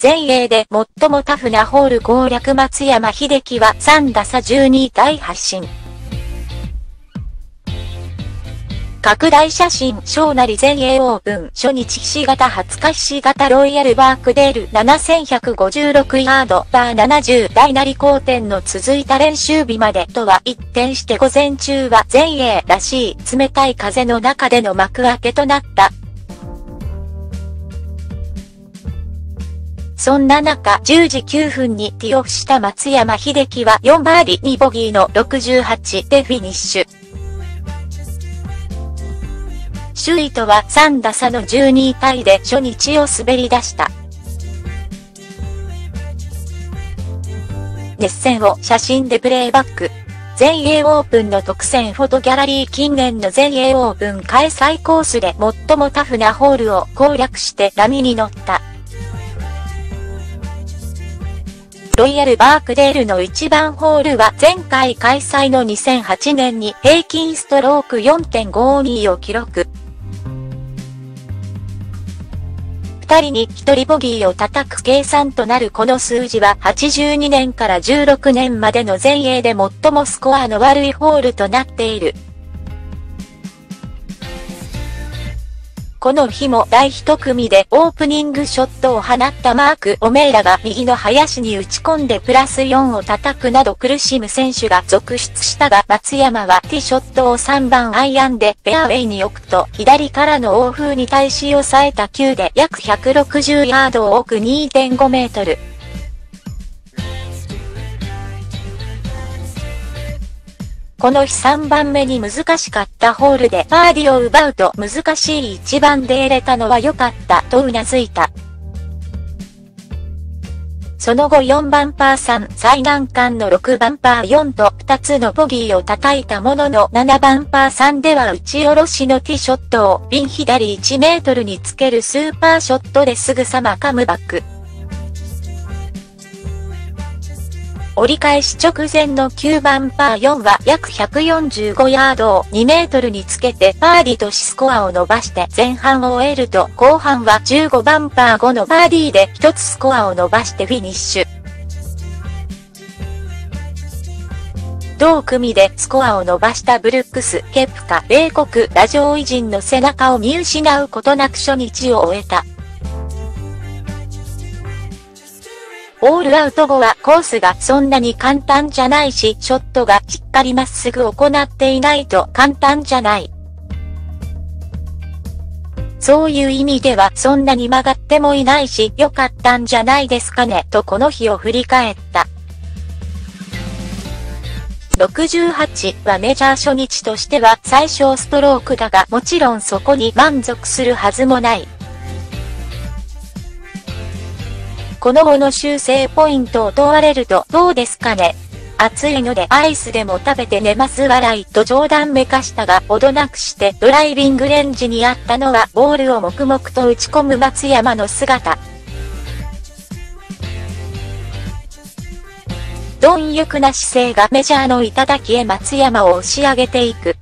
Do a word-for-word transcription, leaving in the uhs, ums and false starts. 全英で最もタフなホール攻略松山英樹はさんださじゅうに大発進。拡大写真小なり全英オープン初日ひし形はつかひし形ロイヤルバークデールななせんひゃくごじゅうろくヤードバーななじゅう大なり好天の続いた練習日までとは一転して午前中は全英らしい冷たい風の中での幕開けとなった。そんな中じゅうじきゅうふんにティーオフした松山英樹はよんバーディーにボギーのろくじゅうはちでフィニッシュ。首位とはさんださのじゅうにいタイで初日を滑り出した。熱戦を写真でプレイバック。全英オープンの特選フォトギャラリー近年の全英オープン開催コースで最もタフなホールを攻略して波に乗った。ロイヤルバークデールのいちばんホールは前回開催のにせんはちねんに平均ストローク よんてんごに を記録。ふたりにひとりボギーを叩く計算となるこの数字ははちじゅうにねんからじゅうろくねんまでの全英で最もスコアの悪いホールとなっている。この日も第一組でオープニングショットを放ったマーク・オメーラが右の林に打ち込んでプラスよんを叩くなど苦しむ選手が続出したが、松山はティーショットをさんばんアイアンでフェアウェイに置くと左からの欧風に対し抑えたきゅうで約ひゃくろくじゅうヤードを奥 にてんご メートル。この日さんばんめに難しかったホールでバーディを奪うと難しい一番で入れたのは良かったとうなずいた。その後よんばんパーさん最難関のろくばんパーよんとふたつのボギーを叩いたもののななばんパーさんでは打ち下ろしのティーショットをピン左いちメートルにつけるスーパーショットですぐさまカムバック。折り返し直前のきゅうばんパーよんは約ひゃくよんじゅうごヤードをにメートルにつけてバーディーとしスコアを伸ばして前半を終えると後半はじゅうごばんパーごのバーディーでひとつスコアを伸ばしてフィニッシュ。同組でスコアを伸ばしたブルックス・ケプカ米国ら上位陣の背中を見失うことなく初日を終えた。オールアウト後はコースがそんなに簡単じゃないし、ショットがしっかりまっすぐ行っていないと簡単じゃない。そういう意味ではそんなに曲がってもいないし、良かったんじゃないですかね、とこの日を振り返った。ろくじゅうはちはメジャー初日としては最小ストロークだが、もちろんそこに満足するはずもない。この後の修正ポイントを問われるとどうですかね。暑いのでアイスでも食べて寝ます笑いと冗談めかしたが、ほどなくしてドライビングレンジにあったのはボールを黙々と打ち込む松山の姿。貪欲な姿勢がメジャーの頂へ松山を押し上げていく。